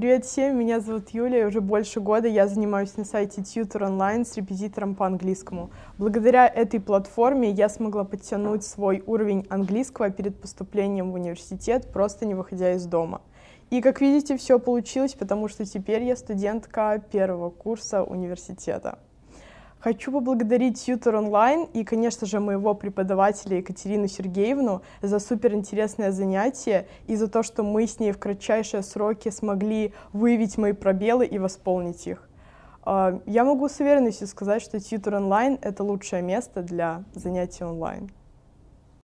Привет всем, меня зовут Юлия, уже больше года я занимаюсь на сайте Tutor Online с репетитором по английскому. Благодаря этой платформе я смогла подтянуть свой уровень английского перед поступлением в университет, просто не выходя из дома. И, как видите, все получилось, потому что теперь я студентка первого курса университета. Хочу поблагодарить Tutor Online и, конечно же, моего преподавателя Екатерину Сергеевну за суперинтересное занятие и за то, что мы с ней в кратчайшие сроки смогли выявить мои пробелы и восполнить их. Я могу с уверенностью сказать, что Tutor Online — это лучшее место для занятий онлайн.